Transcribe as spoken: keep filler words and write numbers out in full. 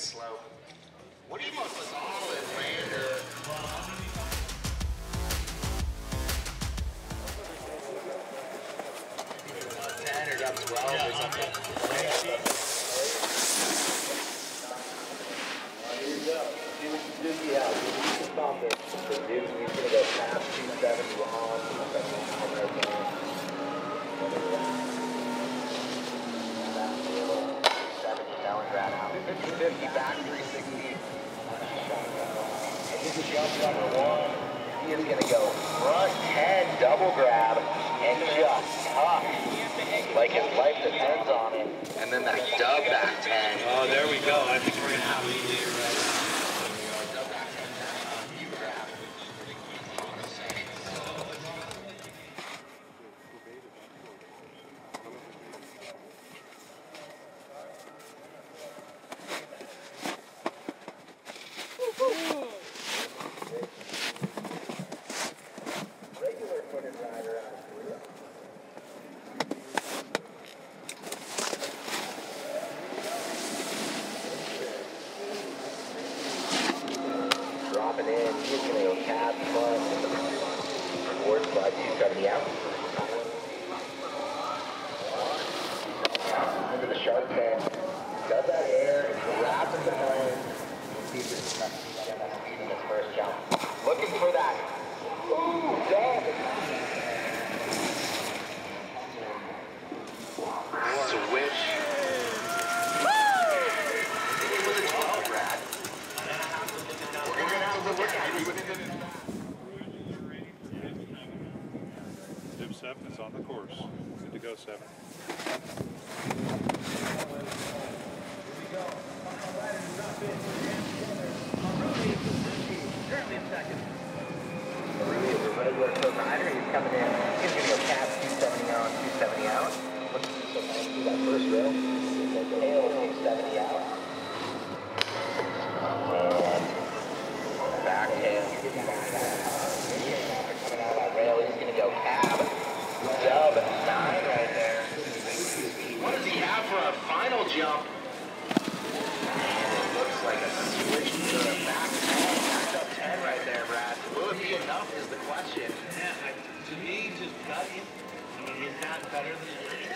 slow. What do you most like, olive, man? fifty back three sixty. This is jump number one. He is going to go front head double grab and just tuck like his life depends on it. And then that dub back ten. Oh, there we go. I think we're going to have a lead here, right? Seven is on the course. Good to go, seven. Currently in second. Rudy is a regular close rider. He's coming in. He's going to go cap two seventy out, two seventy out. Looks so nice through that first rail. Tail two seventy out. And back tail. Coming out of that rail. He's going to go cap. Dub nine right there. What does he have for a final jump? And it looks like a switch to a back ten, back up ten right there, Brad. Will it be enough is the question. Yeah, I, to me, just cut it. I mean, he's not better than